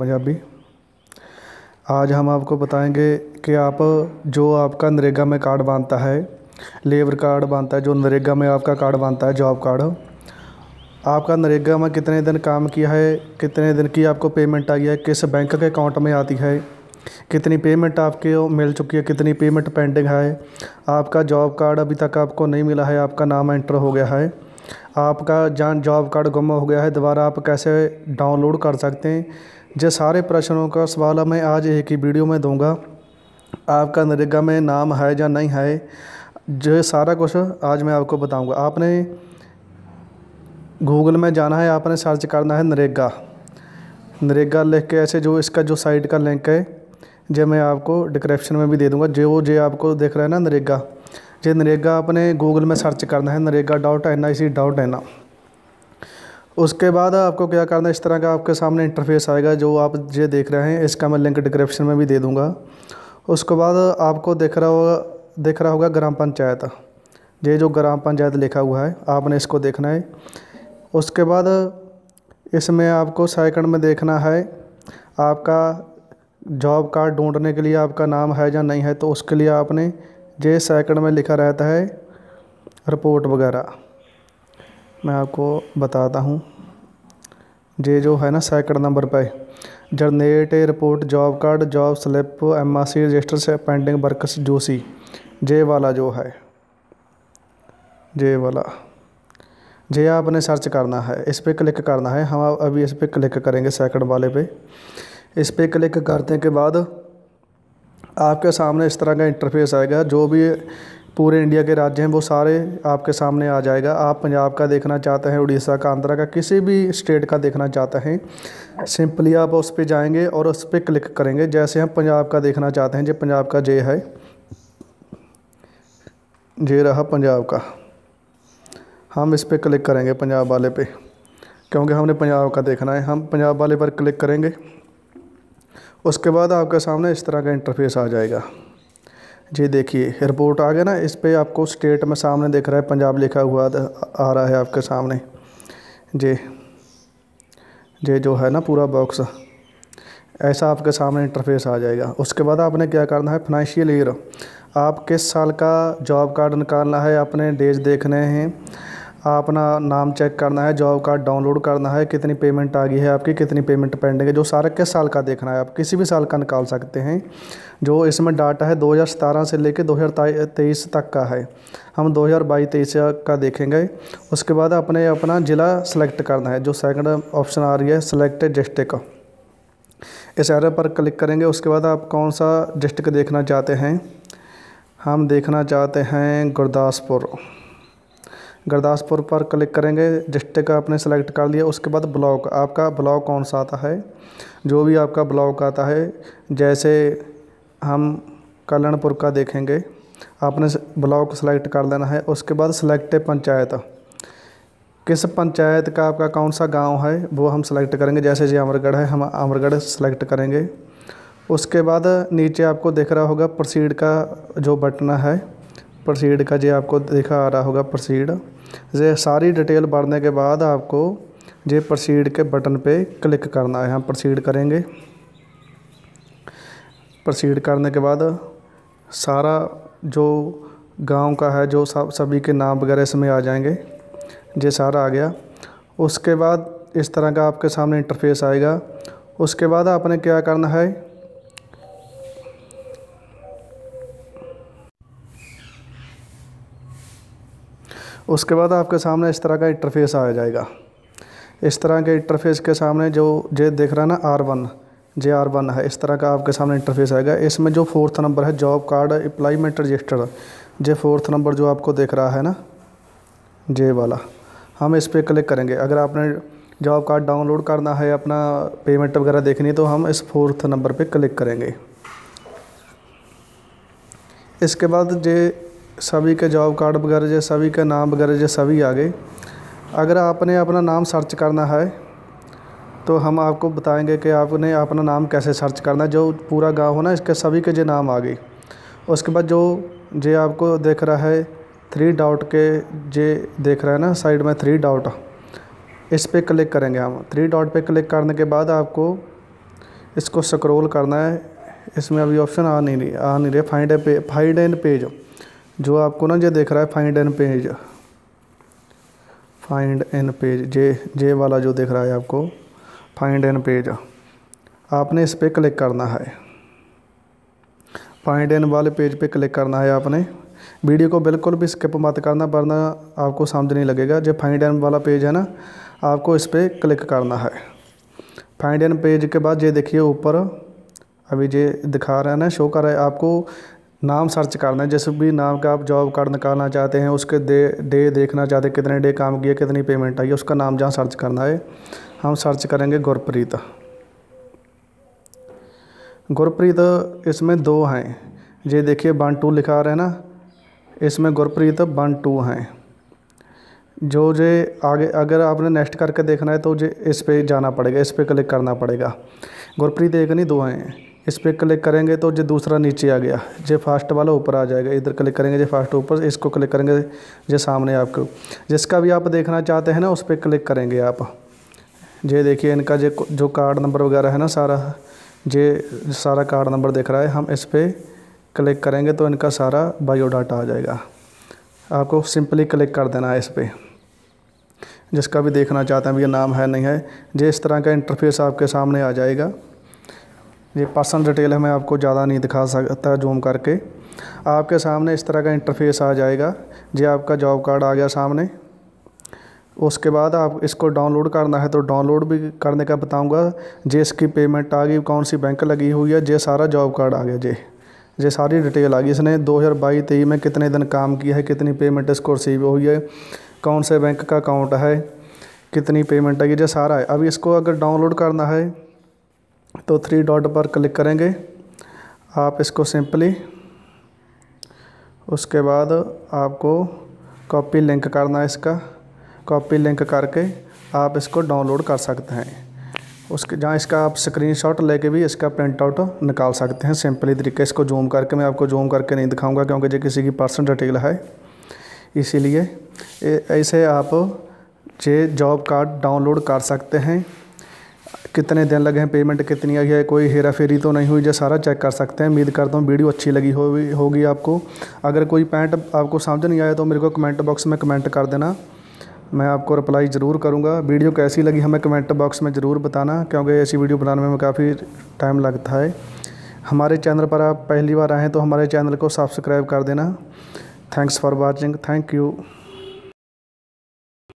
पंजाबी आज हम आपको बताएंगे कि आप जो आपका नरेगा में कार्ड बनता है, लेबर कार्ड बनता है, जो नरेगा में आपका कार्ड बनता है, जॉब कार्ड, आपका नरेगा में कितने दिन काम किया है, कितने दिन की आपको पेमेंट आई है, किस बैंक के अकाउंट में आती है, कितनी पेमेंट आपके मिल चुकी है, कितनी पेमेंट पेंडिंग है। आपका जॉब कार्ड अभी तक आपको नहीं मिला है, आपका नाम एंटर हो गया है, आपका जॉब कार्ड गुम हो गया है, दोबारा आप कैसे डाउनलोड कर सकते हैं। ये सारे प्रश्नों का सवाल मैं आज एक ही वीडियो में दूंगा। आपका नरेगा में नाम है या नहीं है, जो सारा कुछ आज मैं आपको बताऊंगा। आपने गूगल में जाना है, आपने सर्च करना है नरेगा, नरेगा लिख के ऐसे जो इसका जो साइट का लिंक है जो मैं आपको डिस्क्रिप्शन में भी दे दूंगा। जो आपको देख रहा है ना नरेगा, जो नरेगा आपने गूगल में सर्च करना है नरेगा.nic.in। उसके बाद आपको क्या करना है, इस तरह का आपके सामने इंटरफेस आएगा। जो आप ये देख रहे हैं इसका मैं लिंक डिस्क्रिप्शन में भी दे दूंगा। उसके बाद आपको दिख रहा होगा ग्राम पंचायत, ये जो ग्राम पंचायत लिखा हुआ है आपने इसको देखना है। उसके बाद इसमें आपको सेकंड में देखना है आपका जॉब कार्ड ढूंढने के लिए आपका नाम है या नहीं है, तो उसके लिए आपने ये सेकंड में लिखा रहता है रिपोर्ट वगैरह। मैं आपको बताता हूँ, ये जो है ना सेकंड नंबर पे generate a report job card job slip MRC register से पेंडिंग वर्कस जोसी, जे वाला जो है जे वाला, जे आपने सर्च करना है, इस पर क्लिक करना है। हम अभी इस पर क्लिक करेंगे सेकंड वाले पे। इस पर क्लिक करने के बाद आपके सामने इस तरह का इंटरफेस आएगा। जो भी पूरे इंडिया के राज्य हैं वो सारे आपके सामने आ जाएगा। आप पंजाब का देखना चाहते हैं, उड़ीसा का, आंध्रा का, किसी भी स्टेट का देखना चाहते हैं, सिंपली आप उस पर जाएंगे और उस पर क्लिक करेंगे। जैसे हम पंजाब का देखना चाहते हैं, जो पंजाब का जे है, जे रहा पंजाब का, हम इस पर क्लिक करेंगे पंजाब वाले पे, क्योंकि हमने पंजाब का देखना है। हम पंजाब वाले पर क्लिक करेंगे, उसके बाद आपके सामने इस तरह का इंटरफेस आ जाएगा। जी देखिए रिपोर्ट आ गया ना, इस पर आपको स्टेट में सामने देख रहा है पंजाब लिखा हुआ आ रहा है आपके सामने। जे जो है ना पूरा बॉक्स ऐसा आपके सामने इंटरफेस आ जाएगा। उसके बाद आपने क्या करना है, फाइनेंशियल ईयर, आप किस साल का जॉब कार्ड निकालना है, अपने डेज देखने हैं, अपना नाम चेक करना है, जॉब कार्ड डाउनलोड करना है, कितनी पेमेंट आ गई है आपकी, कितनी पेमेंट पेंडिंग है, जो सारा किस साल का देखना है। आप किसी भी साल का निकाल सकते हैं। जो इसमें डाटा है 2017 से लेकर 2023 तक का है, हम 2022-23 का देखेंगे। उसके बाद अपने अपना ज़िला सेलेक्ट करना है, जो सेकंड ऑप्शन आ रही है सेलेक्ट डिस्ट्रिक्ट, इस एरो पर क्लिक करेंगे। उसके बाद आप कौन सा डिस्ट्रिक्ट देखना चाहते हैं, हम देखना चाहते हैं गुरदासपुर, गुरदासपुर पर क्लिक करेंगे। डिस्ट्रिक्ट आपने सेलेक्ट कर लिया। उसके बाद ब्लॉक, आपका ब्लॉक कौन सा आता है, जो भी आपका ब्लॉक आता है, जैसे हम कल्याणपुर का देखेंगे, आपने ब्लॉक सेलेक्ट कर लेना है। उसके बाद सेलेक्ट पंचायत, किस पंचायत का आपका कौन सा गांव है वो हम सेलेक्ट करेंगे। जैसे जी अमरगढ़ है, हम अमरगढ़ सेलेक्ट करेंगे। उसके बाद नीचे आपको दिख रहा होगा प्रोसीड का जो बटन है, प्रोसीड का जो आपको देखा आ रहा होगा प्रोसीड, ये सारी डिटेल भरने के बाद आपको ये प्रोसीड के बटन पे क्लिक करना है। हम प्रोसीड करेंगे। प्रोसीड करने के बाद सारा जो गांव का है, जो सभी के नाम वगैरह इसमें आ जाएंगे, ये सारा आ गया। उसके बाद इस तरह का आपके सामने इंटरफेस आएगा। उसके बाद आपने क्या करना है, उसके बाद आपके सामने इस तरह का इंटरफेस आ जाएगा। इस तरह के इंटरफेस के सामने जो जे दिख रहा है ना R1, जे R1 है, इस तरह का आपके सामने इंटरफेस आएगा। इसमें जो फोर्थ नंबर है job card employment register, J fourth number जो आपको दिख रहा है ना जे वाला, हम इस पर क्लिक करेंगे। अगर आपने जॉब कार्ड डाउनलोड करना है, अपना पेमेंट वगैरह देखनी है, तो हम इस फोर्थ नंबर पर क्लिक करेंगे। इसके बाद जे सभी के जॉब कार्ड वगैरह, जो सभी के नाम वगैरह, जो सभी आ गए। अगर आपने अपना नाम सर्च करना है तो हम आपको बताएंगे कि आपने अपना नाम कैसे सर्च करना है। जो पूरा गांव हो ना, इसके सभी के जो नाम आ गए। उसके बाद जो आपको देख रहा है थ्री डॉट के, जे देख रहा है ना साइड में थ्री डॉट, इस पर क्लिक करेंगे। हम थ्री डॉट पर क्लिक करने के बाद आपको इसको स्क्रॉल करना है। इसमें अभी ऑप्शन आ नहीं रहे। फाइंड एंड पेज जो आपको ना ये देख रहा है, फाइंड एंड पेज जे वाला जो देख रहा है आपको फाइंड एंड पेज, आपने इस पर क्लिक करना है। फाइंड एंड वाले पेज पे क्लिक करना है आपने। वीडियो को बिल्कुल भी स्किप मत करना वरना आपको समझ नहीं लगेगा। जो फाइंड एंड वाला पेज है ना, आपको इस पर क्लिक करना है। फाइंड एंड पेज के बाद ये देखिए ऊपर अभी ये दिखा रहा है ना, शो कर रहा है। आपको नाम सर्च करना है, जिस भी नाम का आप जॉब कार्ड निकालना चाहते हैं, उसके डे देखना चाहते हैं, कितने डे काम किए, कितनी पेमेंट आई है, उसका नाम जहाँ सर्च करना है। हम सर्च करेंगे गुरप्रीत। गुरप्रीत इसमें दो हैं, ये देखिए 1-2 लिखा रहे ना, इसमें गुरप्रीत 1-2 हैं। जो जे आगे अगर आपने नेक्स्ट करके देखना है तो जे इस पे जाना पड़ेगा, इस पे क्लिक करना पड़ेगा। गुरप्रीत 1 नहीं 2 हैं, इस पे क्लिक करेंगे तो जो दूसरा नीचे आ गया, जो फास्ट वाला ऊपर आ जाएगा। इधर क्लिक करेंगे जो फास्ट ऊपर, इसको क्लिक करेंगे जो सामने आपको, जिसका भी आप देखना चाहते हैं ना उस पर क्लिक करेंगे आप। ये देखिए इनका जो कार्ड नंबर वगैरह है ना, सारा कार्ड नंबर दिख रहा है। हम इस पर क्लिक करेंगे तो इनका सारा बायोडाटा आ जाएगा। आपको सिंपली क्लिक कर देना है इस पर, जिसका भी देखना चाहते हैं, ये नाम है नहीं है, ये इस तरह का इंटरफेस आपके सामने आ जाएगा। ये पर्सनल डिटेल है, मैं आपको ज़्यादा नहीं दिखा सकता जूम करके। आपके सामने इस तरह का इंटरफेस आ जाएगा। ये आपका जॉब कार्ड आ गया सामने। उसके बाद आप इसको डाउनलोड करना है तो डाउनलोड भी करने का बताऊंगा। जे इसकी पेमेंट आ गई, कौन सी बैंक लगी हुई है, जे सारा जॉब कार्ड आ गया, जे सारी डिटेल आ गई। इसने 2022-23 में कितने दिन काम किया है, कितनी पेमेंट इसको रिसीव हुई है, कौन से बैंक का अकाउंट है, कितनी पेमेंट आई, जे सारा है। अभी इसको अगर डाउनलोड करना है तो 3 डॉट पर क्लिक करेंगे आप इसको सिंपली। उसके बाद आपको कॉपी लिंक करना है, इसका कॉपी लिंक करके आप इसको डाउनलोड कर सकते हैं। उसके जहाँ इसका आप स्क्रीनशॉट लेके भी इसका प्रिंट आउट निकाल सकते हैं सिंपली तरीके। इसको जूम करके, मैं आपको जूम करके नहीं दिखाऊंगा क्योंकि ये किसी की पर्सनल डिटेल है, इसीलिए ऐसे आप ये जॉब कार्ड डाउनलोड कर सकते हैं। कितने दिन लगे हैं, पेमेंट कितनी आई है, कोई हेरा फेरी तो नहीं हुई, जो सारा चेक कर सकते हैं। उम्मीद करता हूँ वीडियो अच्छी लगी होगी आपको। अगर कोई पॉइंट आपको समझ नहीं आया तो मेरे को कमेंट बॉक्स में कमेंट कर देना, मैं आपको रिप्लाई ज़रूर करूंगा। वीडियो कैसी लगी हमें कमेंट बॉक्स में ज़रूर बताना, क्योंकि ऐसी वीडियो बनाने में काफ़ी टाइम लगता है। हमारे चैनल पर आप पहली बार आएँ तो हमारे चैनल को सब्सक्राइब कर देना। Thanks for watching, thank you.